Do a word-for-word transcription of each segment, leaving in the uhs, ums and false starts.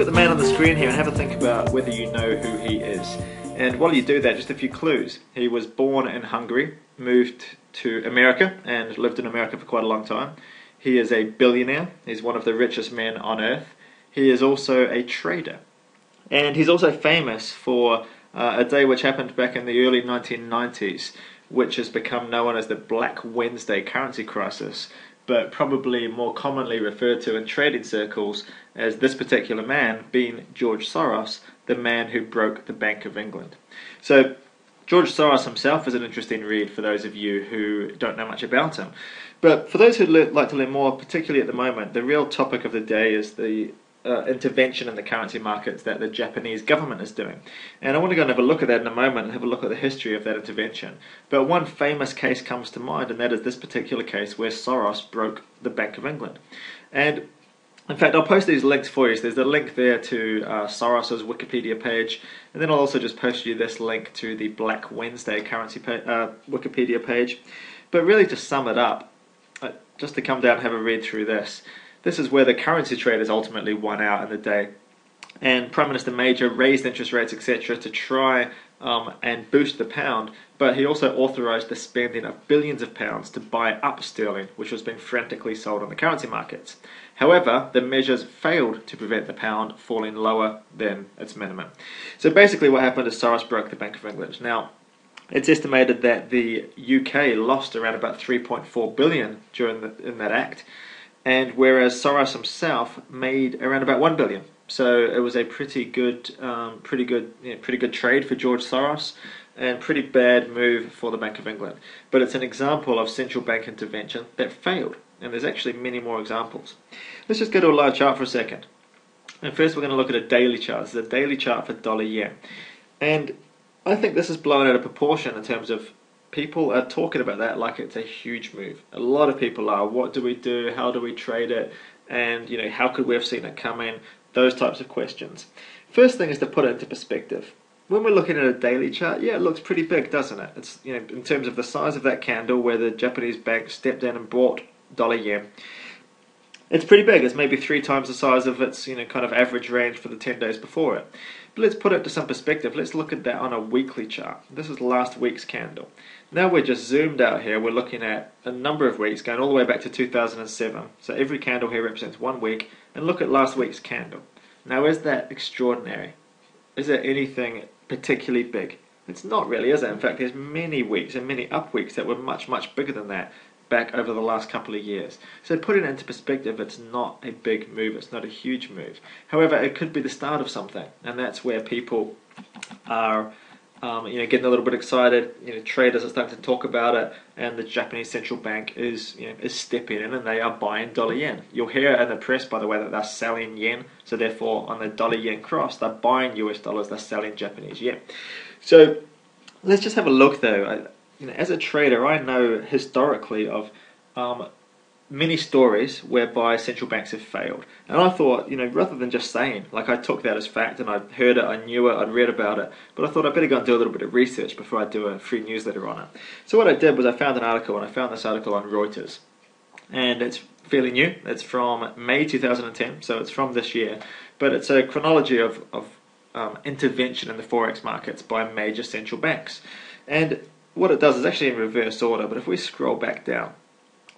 look at the man on the screen here and have a think about whether you know who he is. And while you do that, just a few clues. He was born in Hungary, moved to America, and lived in America for quite a long time. He is a billionaire. He's one of the richest men on earth. He is also a trader. And he's also famous for uh, a day which happened back in the early nineteen nineties, which has become known as the Black Wednesday currency crisis, but probably more commonly referred to in trading circles as this particular man being George Soros, the man who broke the Bank of England. So George Soros himself is an interesting read for those of you who don't know much about him. But for those who like to learn more, particularly at the moment, the real topic of the day is the Uh, intervention in the currency markets that the Japanese government is doing. And I want to go and have a look at that in a moment and have a look at the history of that intervention. But one famous case comes to mind, and that is this particular case where Soros broke the Bank of England. And in fact, I'll post these links for you. So there's a link there to uh, Soros's Wikipedia page, and then I'll also just post you this link to the Black Wednesday currency pa uh, Wikipedia page. But really, to sum it up, uh, just to come down and have a read through this, this is where the currency traders ultimately won out in the day. And Prime Minister Major raised interest rates, et cetera, to try um, and boost the pound, but he also authorised the spending of billions of pounds to buy up sterling, which was being frantically sold on the currency markets. However, the measures failed to prevent the pound falling lower than its minimum. So basically what happened is Soros broke the Bank of England. Now, it's estimated that the U K lost around about three point four billion dollars during the, in that act, and whereas Soros himself made around about one billion, so it was a pretty good, um, pretty good, you know, pretty good trade for George Soros, and pretty bad move for the Bank of England. But it's an example of central bank intervention that failed, and there's actually many more examples. Let's just go to a live chart for a second, and first we're going to look at a daily chart. This is a daily chart for dollar yen, and I think this is blown out of proportion in terms of. People are talking about that like it's a huge move. A lot of people are. What do we do? How do we trade it? And, you know, how could we have seen it coming? Those types of questions. First thing is to put it into perspective. When we're looking at a daily chart, yeah, it looks pretty big, doesn't it? It's, you know, in terms of the size of that candle where the Japanese bank stepped in and bought dollar yen. It's pretty big. It's maybe three times the size of its, you know, kind of average range for the ten days before it. But let's put it to some perspective. Let's look at that on a weekly chart. This is last week's candle. Now we're just zoomed out here. We're looking at a number of weeks going all the way back to two thousand seven. So every candle here represents one week. And look at last week's candle. Now, is that extraordinary? Is it anything particularly big? It's not really, is it? In fact, there's many weeks and many up weeks that were much, much bigger than that back over the last couple of years. So putting it into perspective, it's not a big move, it's not a huge move. However, it could be the start of something, and that's where people are um, you know, getting a little bit excited. You know, traders are starting to talk about it, and the Japanese central bank is, you know, is stepping in, and they are buying dollar yen. You'll hear in the press, by the way, that they're selling yen, so therefore on the dollar yen cross, they're buying U S dollars, they're selling Japanese yen. So let's just have a look though. I, You know, as a trader, I know historically of um, many stories whereby central banks have failed. And I thought, you know, rather than just saying, like I took that as fact and I heard it, I knew it, I'd read about it, but I thought I'd better go and do a little bit of research before I do a free newsletter on it. So what I did was I found an article, and I found this article on Reuters. And it's fairly new. It's from May two thousand ten, so it's from this year. But it's a chronology of, of um, intervention in the forex markets by major central banks. And what it does is actually in reverse order, but if we scroll back down,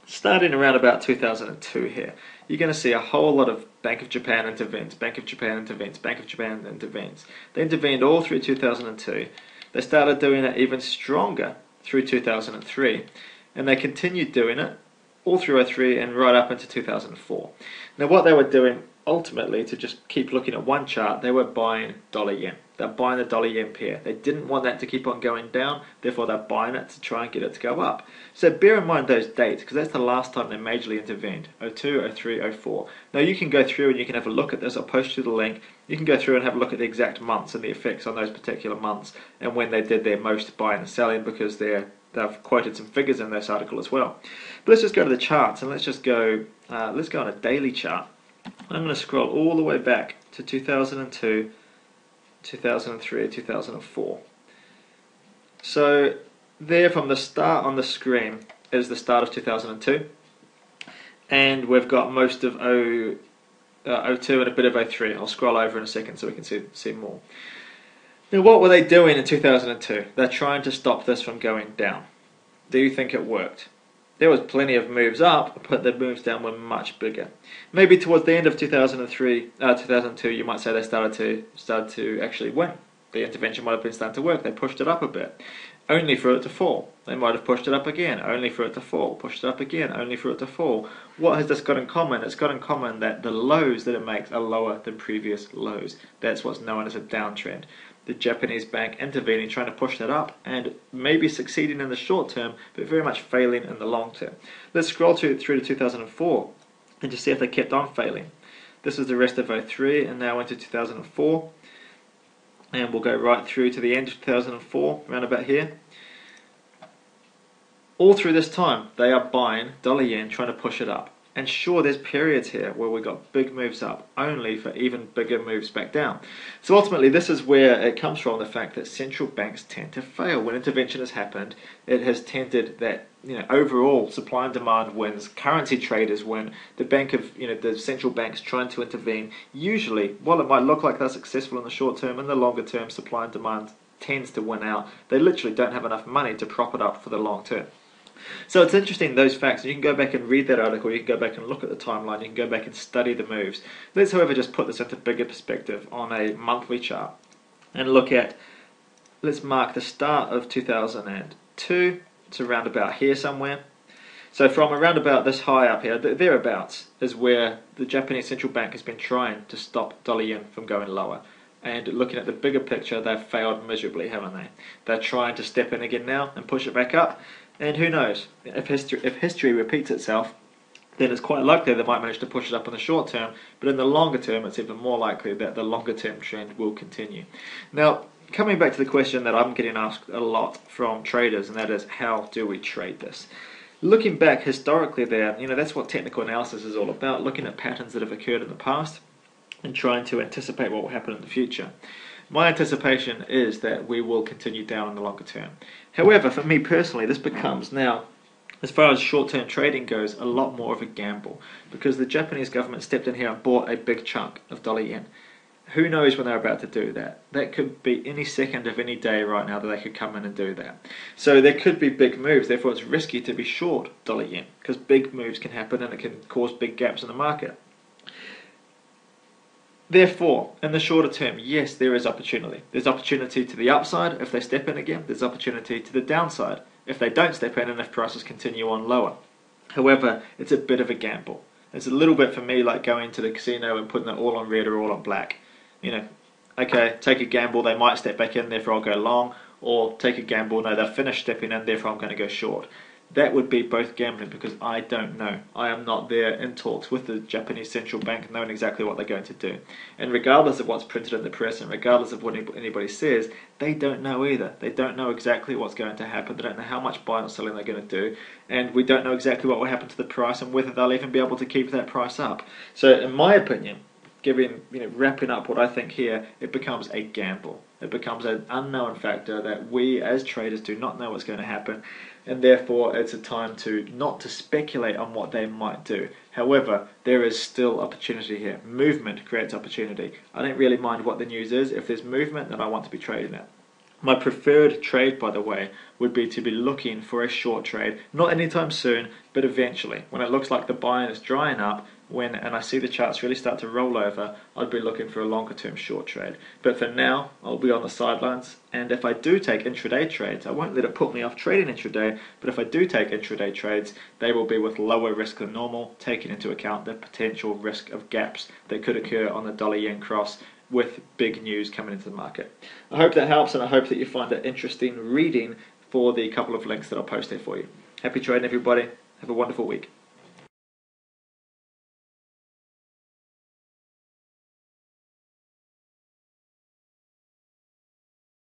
starting around about two thousand two here, you're going to see a whole lot of Bank of Japan intervenes, Bank of Japan intervenes, Bank of Japan intervenes. They intervened all through two thousand two. They started doing it even stronger through two thousand three, and they continued doing it all through oh three and right up into two thousand four. Now what they were doing ultimately, to just keep looking at one chart, they were buying dollar yen. They're buying the dollar yen pair. They didn't want that to keep on going down, therefore they're buying it to try and get it to go up. So bear in mind those dates, because that's the last time they majorly intervened, oh two, oh three, oh four. Now you can go through and you can have a look at this. I'll post you the link. You can go through and have a look at the exact months and the effects on those particular months and when they did their most buying and selling, because they're they've quoted some figures in this article as well. But let's just go to the charts, and let's just go, uh, let's go on a daily chart. I'm going to scroll all the way back to two thousand two, two thousand three, two thousand four. So there from the start on the screen is the start of two thousand two. And we've got most of uh, oh two and a bit of oh three. I'll scroll over in a second so we can see, see more. Now, what were they doing in two thousand two? They're trying to stop this from going down. Do you think it worked? There was plenty of moves up, but the moves down were much bigger. Maybe towards the end of two thousand three, uh, two thousand two, you might say they started to started to actually win. The intervention might have been starting to work. They pushed it up a bit, only for it to fall. They might have pushed it up again, only for it to fall. Pushed it up again, only for it to fall. What has this got in common? It's got in common that the lows that it makes are lower than previous lows. That's what's known as a downtrend. The Japanese bank intervening, trying to push that up, and maybe succeeding in the short term, but very much failing in the long term. Let's scroll through, through to two thousand four and just see if they kept on failing. This is the rest of oh three and now into two thousand four. And we'll go right through to the end of two thousand four, around about here. All through this time, they are buying dollar yen, trying to push it up. And sure, there's periods here where we got big moves up, only for even bigger moves back down. So ultimately, this is where it comes from, the fact that central banks tend to fail. When intervention has happened, it has tended that, you know, overall supply and demand wins, currency traders win, the bank of, you know, the central banks trying to intervene. Usually, while it might look like they're successful in the short term, in the longer term, supply and demand tends to win out. They literally don't have enough money to prop it up for the long term. So it's interesting, those facts. You can go back and read that article, you can go back and look at the timeline, you can go back and study the moves. Let's, however, just put this into bigger perspective on a monthly chart and look at, let's mark the start of two thousand two, it's around about here somewhere. So from around about this high up here, thereabouts, is where the Japanese central bank has been trying to stop dollar yen from going lower. And looking at the bigger picture, they've failed miserably, haven't they? They're trying to step in again now and push it back up. And who knows, if history, if history repeats itself, then it's quite likely they might manage to push it up in the short term, but in the longer term, it's even more likely that the longer term trend will continue. Now, coming back to the question that I'm getting asked a lot from traders, and that is, how do we trade this? Looking back historically there, you know, that's what technical analysis is all about, looking at patterns that have occurred in the past and trying to anticipate what will happen in the future. My anticipation is that we will continue down in the longer term. However, for me personally, this becomes now, as far as short-term trading goes, a lot more of a gamble, because the Japanese government stepped in here and bought a big chunk of dollar yen. Who knows when they're about to do that? That could be any second of any day right now that they could come in and do that. So there could be big moves, therefore it's risky to be short dollar yen, because big moves can happen and it can cause big gaps in the market. Therefore, in the shorter term, yes, there is opportunity. There's opportunity to the upside if they step in again. There's opportunity to the downside if they don't step in and if prices continue on lower. However, it's a bit of a gamble. It's a little bit, for me, like going to the casino and putting it all on red or all on black. You know, okay, take a gamble. They might step back in, therefore I'll go long. Or take a gamble. No, they'll finish stepping in, therefore I'm going to go short. That would be both gambling, because I don't know. I am not there in talks with the Japanese central bank knowing exactly what they're going to do. And regardless of what's printed in the press and regardless of what anybody says, they don't know either. They don't know exactly what's going to happen. They don't know how much buying or selling they're going to do. And we don't know exactly what will happen to the price and whether they'll even be able to keep that price up. So in my opinion, giving, you know, wrapping up what I think here, it becomes a gamble. It becomes an unknown factor that we as traders do not know what's going to happen, and therefore it's a time to not to speculate on what they might do. However, there is still opportunity here. Movement creates opportunity. I don't really mind what the news is. If there's movement, then I want to be trading it. My preferred trade, by the way, would be to be looking for a short trade, not anytime soon, but eventually. When it looks like the buying is drying up, when and I see the charts really start to roll over, I'd be looking for a longer term short trade. But for now, I'll be on the sidelines, and if I do take intraday trades, I won't let it put me off trading intraday, but if I do take intraday trades, they will be with lower risk than normal, taking into account the potential risk of gaps that could occur on the dollar yen cross with big news coming into the market. I hope that helps, and I hope that you find it interesting reading for the couple of links that I'll post there for you. Happy trading, everybody. Have a wonderful week.